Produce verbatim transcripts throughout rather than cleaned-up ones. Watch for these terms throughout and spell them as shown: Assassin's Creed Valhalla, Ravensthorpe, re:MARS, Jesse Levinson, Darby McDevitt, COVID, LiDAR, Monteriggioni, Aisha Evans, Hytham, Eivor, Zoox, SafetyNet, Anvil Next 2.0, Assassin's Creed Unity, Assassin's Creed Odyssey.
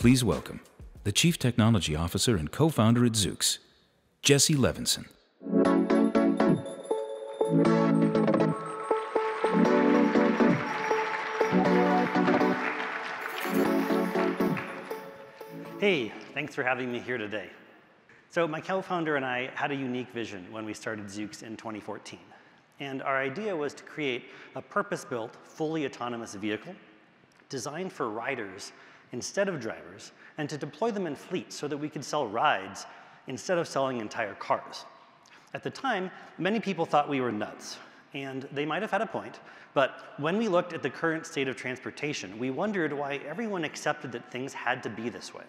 Please welcome the Chief Technology Officer and co-founder at Zoox, Jesse Levinson. Hey, thanks for having me here today. So my co-founder and I had a unique vision when we started Zoox in twenty fourteen. And our idea was to create a purpose-built, fully autonomous vehicle designed for riders instead of drivers, and to deploy them in fleets so that we could sell rides instead of selling entire cars. At the time, many people thought we were nuts, and they might have had a point, but when we looked at the current state of transportation, we wondered why everyone accepted that things had to be this way.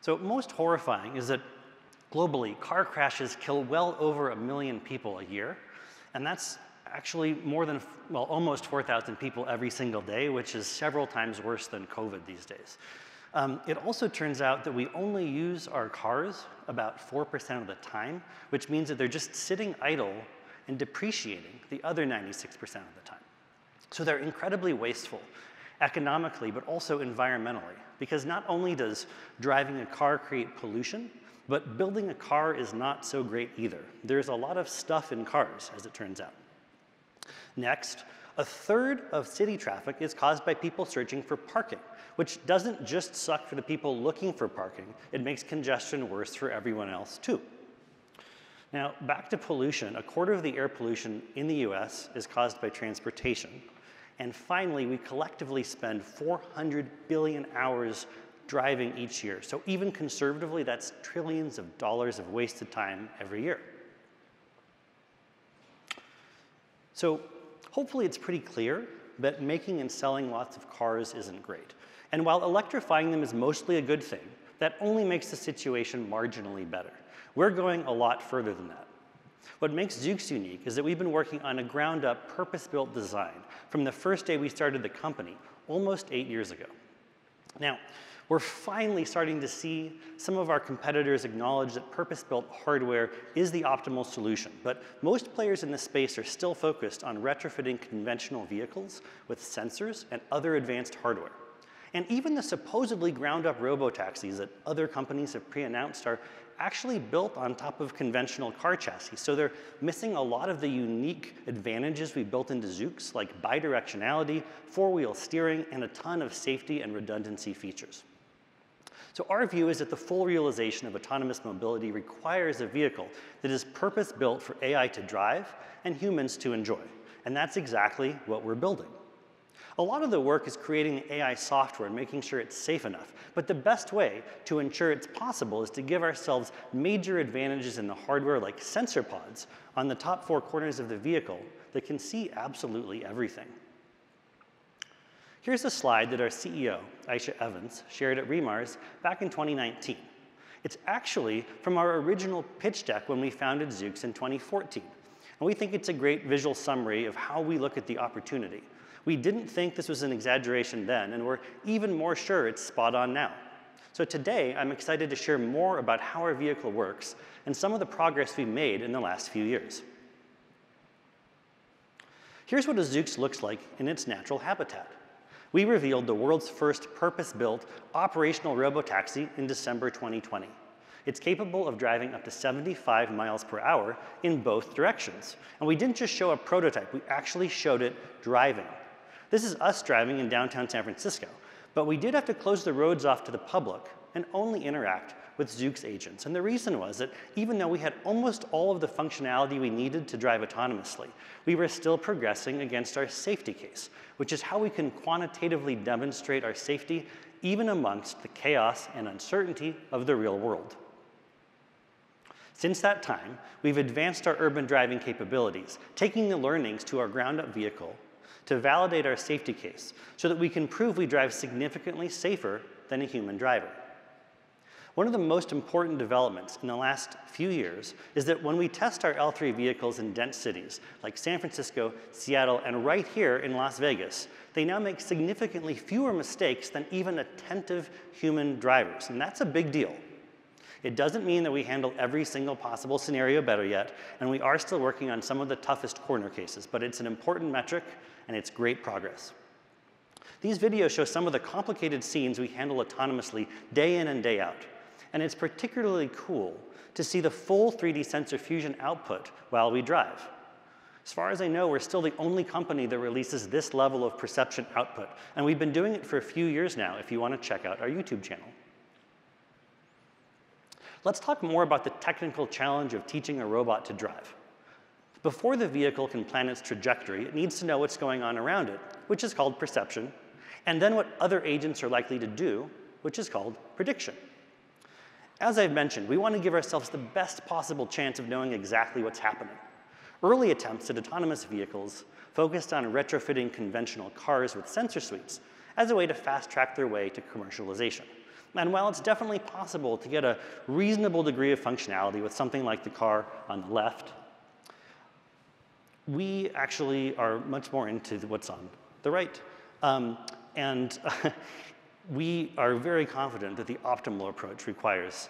So most horrifying is that globally, car crashes kill well over a million people a year, and that's actually more than, well, almost four thousand people every single day, which is several times worse than COVID these days. Um, it also turns out that we only use our cars about four percent of the time, which means that they're just sitting idle and depreciating the other ninety-six percent of the time. So they're incredibly wasteful, economically, but also environmentally, because not only does driving a car create pollution, but building a car is not so great either. There's a lot of stuff in cars, as it turns out. Next, a third of city traffic is caused by people searching for parking, which doesn't just suck for the people looking for parking, it makes congestion worse for everyone else too. Now, back to pollution, a quarter of the air pollution in the U S is caused by transportation. And finally, we collectively spend four hundred billion hours driving each year. So even conservatively, that's trillions of dollars of wasted time every year. So hopefully it's pretty clear that making and selling lots of cars isn't great. And while electrifying them is mostly a good thing, that only makes the situation marginally better. We're going a lot further than that. What makes Zoox unique is that we've been working on a ground-up, purpose-built design from the first day we started the company, almost eight years ago. Now, we're finally starting to see some of our competitors acknowledge that purpose-built hardware is the optimal solution, but most players in this space are still focused on retrofitting conventional vehicles with sensors and other advanced hardware. And even the supposedly ground-up robotaxis that other companies have pre-announced are actually built on top of conventional car chassis, so they're missing a lot of the unique advantages we built into Zoox, like bidirectionality, four-wheel steering, and a ton of safety and redundancy features. So our view is that the full realization of autonomous mobility requires a vehicle that is purpose-built for A I to drive and humans to enjoy, and that's exactly what we're building. A lot of the work is creating the A I software and making sure it's safe enough, but the best way to ensure it's possible is to give ourselves major advantages in the hardware, like sensor pods on the top four corners of the vehicle that can see absolutely everything. Here's a slide that our C E O, Aisha Evans, shared at re:MARS back in twenty nineteen. It's actually from our original pitch deck when we founded Zoox in twenty fourteen, and we think it's a great visual summary of how we look at the opportunity. We didn't think this was an exaggeration then, and we're even more sure it's spot on now. So today, I'm excited to share more about how our vehicle works and some of the progress we've made in the last few years. Here's what a Zoox looks like in its natural habitat. We revealed the world's first purpose-built operational robotaxi in December twenty twenty. It's capable of driving up to seventy-five miles per hour in both directions. And we didn't just show a prototype, we actually showed it driving. This is us driving in downtown San Francisco, but we did have to close the roads off to the public and only interact with Zoox agents. And the reason was that even though we had almost all of the functionality we needed to drive autonomously, we were still progressing against our safety case, which is how we can quantitatively demonstrate our safety even amongst the chaos and uncertainty of the real world. Since that time, we've advanced our urban driving capabilities, taking the learnings to our ground-up vehicle to validate our safety case so that we can prove we drive significantly safer than a human driver. One of the most important developments in the last few years is that when we test our L three vehicles in dense cities like San Francisco, Seattle, and right here in Las Vegas, they now make significantly fewer mistakes than even attentive human drivers, and that's a big deal. It doesn't mean that we handle every single possible scenario better yet, and we are still working on some of the toughest corner cases, but it's an important metric, and it's great progress. These videos show some of the complicated scenes we handle autonomously day in and day out. And it's particularly cool to see the full three D sensor fusion output while we drive. As far as I know, we're still the only company that releases this level of perception output. And we've been doing it for a few years now if you want to check out our YouTube channel. Let's talk more about the technical challenge of teaching a robot to drive. Before the vehicle can plan its trajectory, it needs to know what's going on around it, which is called perception, and then what other agents are likely to do, which is called prediction. As I've mentioned, we want to give ourselves the best possible chance of knowing exactly what's happening. Early attempts at autonomous vehicles focused on retrofitting conventional cars with sensor suites as a way to fast-track their way to commercialization. And while it's definitely possible to get a reasonable degree of functionality with something like the car on the left, we actually are much more into what's on the right. Um, and we are very confident that the optimal approach requires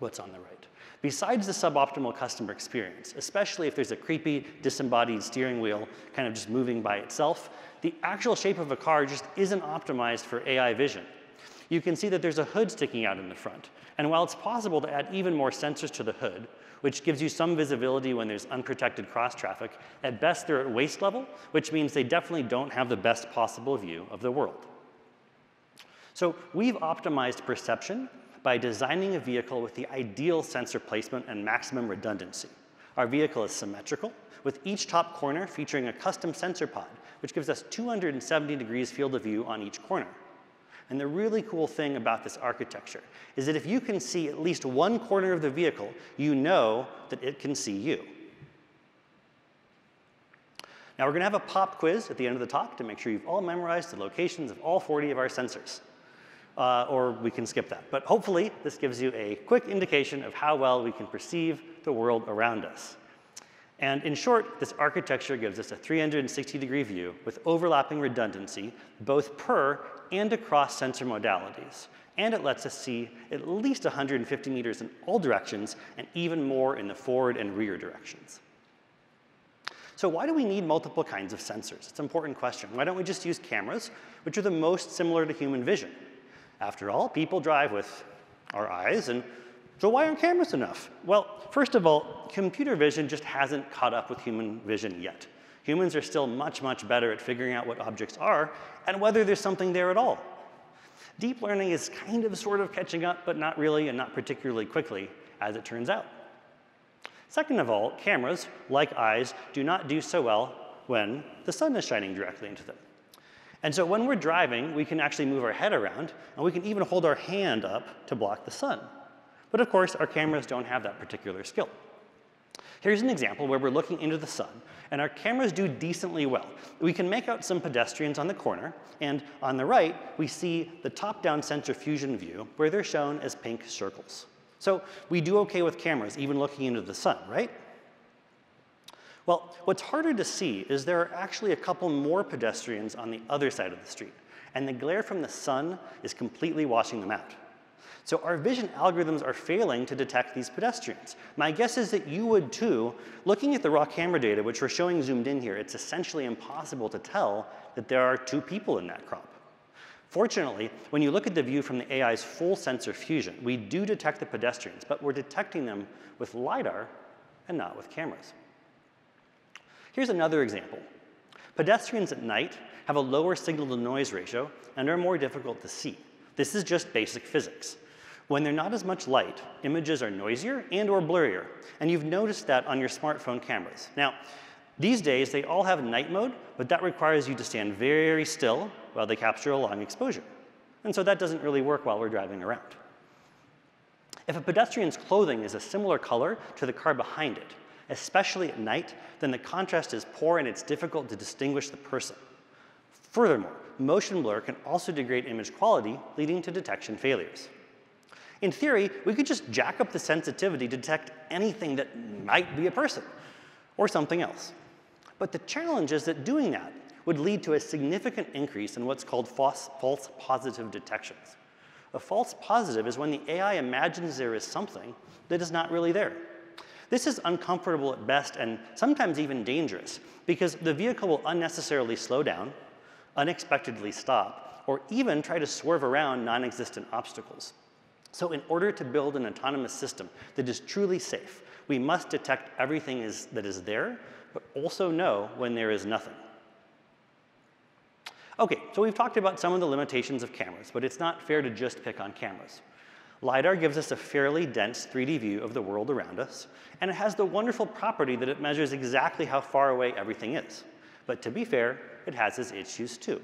what's on the right. Besides the suboptimal customer experience, especially if there's a creepy, disembodied steering wheel kind of just moving by itself, the actual shape of a car just isn't optimized for A I vision. You can see that there's a hood sticking out in the front. And while it's possible to add even more sensors to the hood, which gives you some visibility when there's unprotected cross traffic, at best they're at waist level, which means they definitely don't have the best possible view of the world. So we've optimized perception by designing a vehicle with the ideal sensor placement and maximum redundancy. Our vehicle is symmetrical, with each top corner featuring a custom sensor pod, which gives us two hundred seventy degrees field of view on each corner. And the really cool thing about this architecture is that if you can see at least one corner of the vehicle, you know that it can see you. Now we're going to have a pop quiz at the end of the talk to make sure you've all memorized the locations of all forty of our sensors. Uh, or we can skip that. But hopefully, this gives you a quick indication of how well we can perceive the world around us. And in short, this architecture gives us a three hundred sixty degree view with overlapping redundancy, both per and across sensor modalities. And it lets us see at least one hundred fifty meters in all directions, and even more in the forward and rear directions. So why do we need multiple kinds of sensors? It's an important question. Why don't we just use cameras, which are the most similar to human vision? After all, people drive with our eyes, and so why aren't cameras enough? Well, first of all, computer vision just hasn't caught up with human vision yet. Humans are still much, much better at figuring out what objects are and whether there's something there at all. Deep learning is kind of sort of catching up, but not really and not particularly quickly, as it turns out. Second of all, cameras, like eyes, do not do so well when the sun is shining directly into them. And so when we're driving, we can actually move our head around, and we can even hold our hand up to block the sun. But of course, our cameras don't have that particular skill. Here's an example where we're looking into the sun, and our cameras do decently well. We can make out some pedestrians on the corner, and on the right, we see the top-down sensor fusion view, where they're shown as pink circles. So we do okay with cameras, even looking into the sun, right? Well, what's harder to see is there are actually a couple more pedestrians on the other side of the street, and the glare from the sun is completely washing them out. So our vision algorithms are failing to detect these pedestrians. My guess is that you would too. Looking at the raw camera data, which we're showing zoomed in here, it's essentially impossible to tell that there are two people in that crop. Fortunately, when you look at the view from the A I's full sensor fusion, we do detect the pedestrians, but we're detecting them with LiDAR and not with cameras. Here's another example. Pedestrians at night have a lower signal-to-noise ratio and are more difficult to see. This is just basic physics. When there's not as much light, images are noisier and or blurrier, and you've noticed that on your smartphone cameras. Now, these days, they all have night mode, but that requires you to stand very still while they capture a long exposure. And so that doesn't really work while we're driving around. If a pedestrian's clothing is a similar color to the car behind it, especially at night, then the contrast is poor and it's difficult to distinguish the person. Furthermore, motion blur can also degrade image quality, leading to detection failures. In theory, we could just jack up the sensitivity to detect anything that might be a person or something else. But the challenge is that doing that would lead to a significant increase in what's called false, false positive detections. A false positive is when the A I imagines there is something that is not really there. This is uncomfortable at best and sometimes even dangerous because the vehicle will unnecessarily slow down, unexpectedly stop, or even try to swerve around non-existent obstacles. So in order to build an autonomous system that is truly safe, we must detect everything is, that is there, but also know when there is nothing. OK, so we've talked about some of the limitations of cameras, but it's not fair to just pick on cameras. LiDAR gives us a fairly dense three D view of the world around us, and it has the wonderful property that it measures exactly how far away everything is. But to be fair, it has its issues too.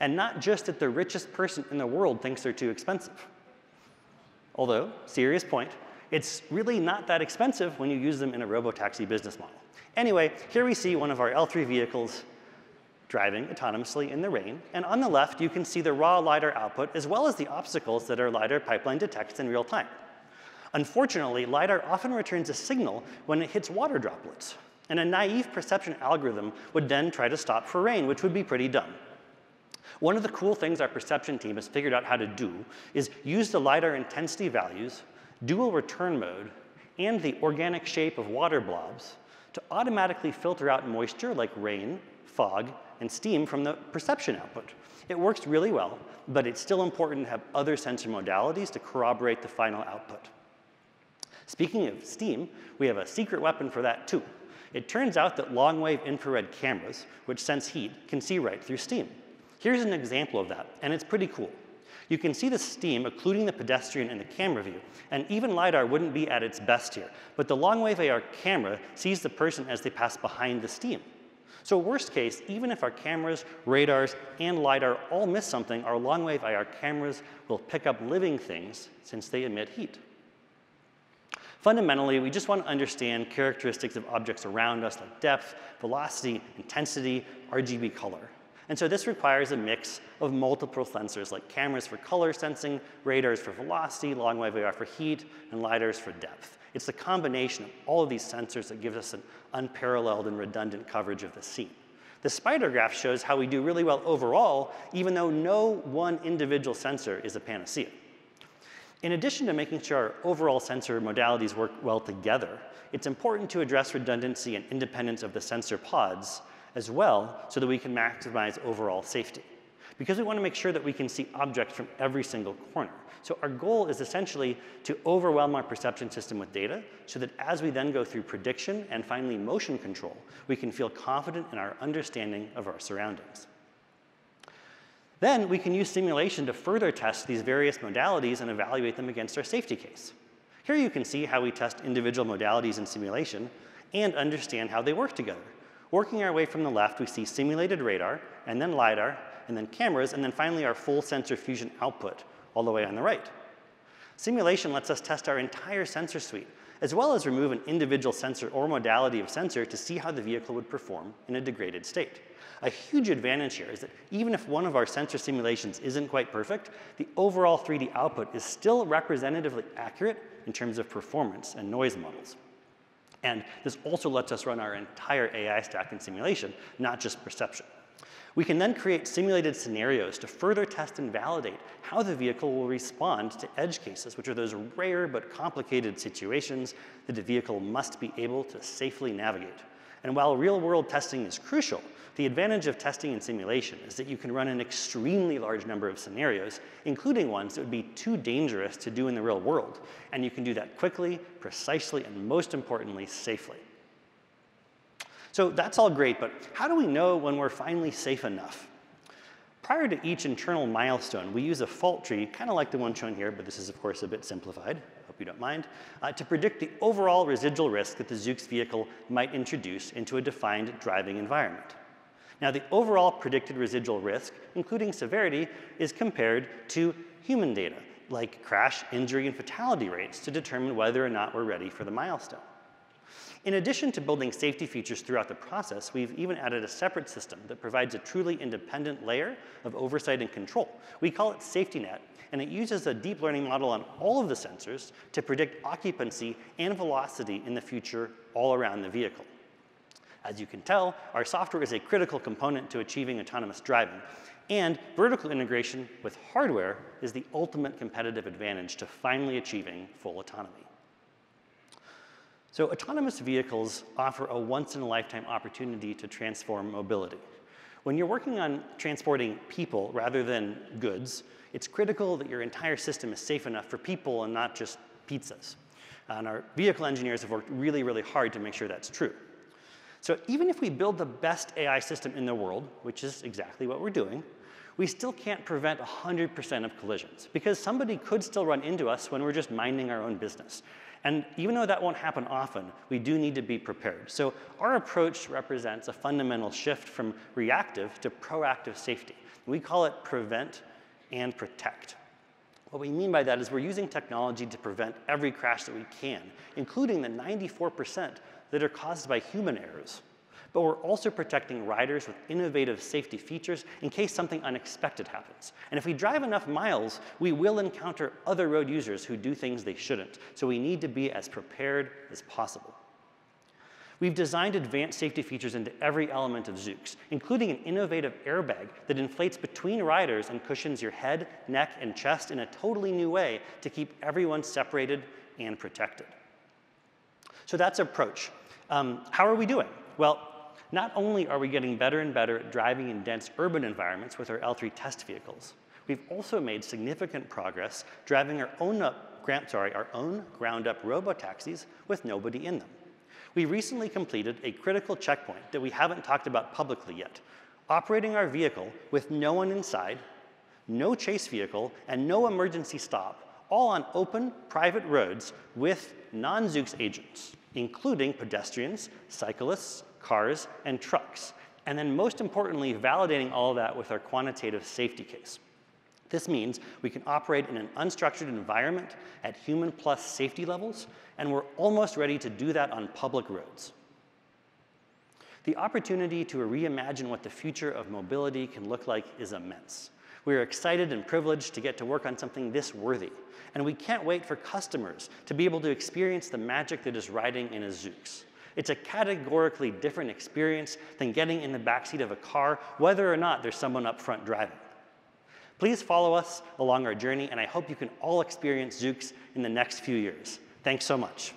And not just that the richest person in the world thinks they're too expensive. Although, serious point, it's really not that expensive when you use them in a robotaxi business model. Anyway, here we see one of our L three vehicles driving autonomously in the rain. And on the left, you can see the raw LiDAR output, as well as the obstacles that our LiDAR pipeline detects in real time. Unfortunately, LiDAR often returns a signal when it hits water droplets. And a naive perception algorithm would then try to stop for rain, which would be pretty dumb. One of the cool things our perception team has figured out how to do is use the LiDAR intensity values, dual return mode, and the organic shape of water blobs to automatically filter out moisture like rain, fog, and steam from the perception output. It works really well, but it's still important to have other sensor modalities to corroborate the final output. Speaking of steam, we have a secret weapon for that too. It turns out that long-wave infrared cameras, which sense heat, can see right through steam. Here's an example of that, and it's pretty cool. You can see the steam occluding the pedestrian in the camera view, and even LiDAR wouldn't be at its best here, but the long-wave A R camera sees the person as they pass behind the steam. So worst case, even if our cameras, radars, and LiDAR all miss something, our long-wave A R cameras will pick up living things since they emit heat. Fundamentally, we just want to understand characteristics of objects around us like depth, velocity, intensity, R G B color. And so this requires a mix of multiple sensors like cameras for color sensing, radars for velocity, long-wave A R for heat, and LiDARs for depth. It's the combination of all of these sensors that gives us an unparalleled and redundant coverage of the scene. The spider graph shows how we do really well overall, even though no one individual sensor is a panacea. In addition to making sure our overall sensor modalities work well together, it's important to address redundancy and independence of the sensor pods as well, so that we can maximize overall safety. Because we want to make sure that we can see objects from every single corner. So our goal is essentially to overwhelm our perception system with data, so that as we then go through prediction and finally motion control, we can feel confident in our understanding of our surroundings. Then we can use simulation to further test these various modalities and evaluate them against our safety case. Here you can see how we test individual modalities in simulation and understand how they work together. Working our way from the left, we see simulated radar, and then LiDAR, and then cameras, and then finally our full sensor fusion output all the way on the right. Simulation lets us test our entire sensor suite, as well as remove an individual sensor or modality of sensor to see how the vehicle would perform in a degraded state. A huge advantage here is that even if one of our sensor simulations isn't quite perfect, the overall three D output is still representatively accurate in terms of performance and noise models. And this also lets us run our entire A I stack in simulation, not just perception. We can then create simulated scenarios to further test and validate how the vehicle will respond to edge cases, which are those rare but complicated situations that the vehicle must be able to safely navigate. And while real-world testing is crucial, the advantage of testing in simulation is that you can run an extremely large number of scenarios, including ones that would be too dangerous to do in the real world. And you can do that quickly, precisely, and most importantly, safely. So that's all great, but how do we know when we're finally safe enough? Prior to each internal milestone, we use a fault tree, kind of like the one shown here, but this is, of course, a bit simplified. You don't mind, uh, to predict the overall residual risk that the Zoox vehicle might introduce into a defined driving environment. Now, the overall predicted residual risk, including severity, is compared to human data, like crash, injury, and fatality rates, to determine whether or not we're ready for the milestone. In addition to building safety features throughout the process, we've even added a separate system that provides a truly independent layer of oversight and control. We call it SafetyNet, and it uses a deep learning model on all of the sensors to predict occupancy and velocity in the future all around the vehicle. As you can tell, our software is a critical component to achieving autonomous driving, and vertical integration with hardware is the ultimate competitive advantage to finally achieving full autonomy. So autonomous vehicles offer a once-in-a-lifetime opportunity to transform mobility. When you're working on transporting people rather than goods, it's critical that your entire system is safe enough for people and not just pizzas. And our vehicle engineers have worked really, really hard to make sure that's true. So even if we build the best A I system in the world, which is exactly what we're doing, we still can't prevent one hundred percent of collisions, because somebody could still run into us when we're just minding our own business. And even though that won't happen often, we do need to be prepared. So our approach represents a fundamental shift from reactive to proactive safety. We call it prevent and protect. What we mean by that is we're using technology to prevent every crash that we can, including the ninety-four percent that are caused by human errors. But we're also protecting riders with innovative safety features in case something unexpected happens. And if we drive enough miles, we will encounter other road users who do things they shouldn't. So we need to be as prepared as possible. We've designed advanced safety features into every element of Zoox, including an innovative airbag that inflates between riders and cushions your head, neck, and chest in a totally new way to keep everyone separated and protected. So that's approach. Um, how are we doing? Well, not only are we getting better and better at driving in dense urban environments with our L three test vehicles, we've also made significant progress driving our own, up, sorry, our own ground-up robotaxis with nobody in them. We recently completed a critical checkpoint that we haven't talked about publicly yet, operating our vehicle with no one inside, no chase vehicle, and no emergency stop, all on open, private roads with non-Zoox agents, including pedestrians, cyclists, cars, and trucks, and then most importantly, validating all of that with our quantitative safety case. This means we can operate in an unstructured environment at human plus safety levels, and we're almost ready to do that on public roads. The opportunity to reimagine what the future of mobility can look like is immense. We are excited and privileged to get to work on something this worthy, and we can't wait for customers to be able to experience the magic that is riding in a Zoox. It's a categorically different experience than getting in the backseat of a car, whether or not there's someone up front driving. Please follow us along our journey, and I hope you can all experience Zoox in the next few years. Thanks so much.